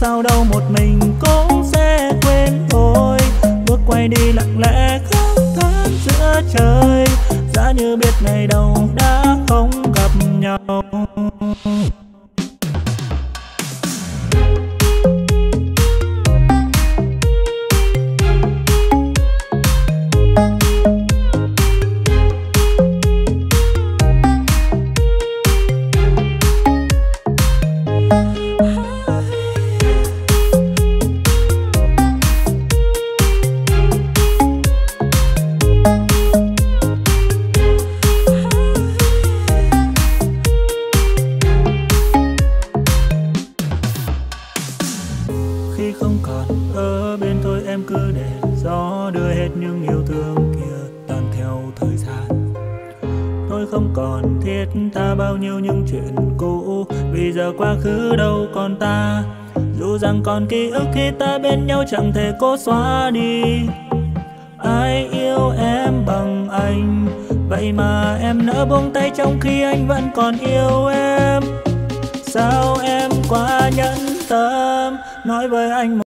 sao đâu, một mình cũng sẽ quên thôi. Bước quay đi lặng lẽ khóc than giữa trời, giá như biết ngày đầu đã không gặp nhau. Quá khứ đâu còn ta, dù rằng còn ký ức khi ta bên nhau chẳng thể cố xóa đi. Ai yêu em bằng anh, vậy mà em nỡ buông tay trong khi anh vẫn còn yêu em. Sao em quá nhẫn tâm, nói với anh một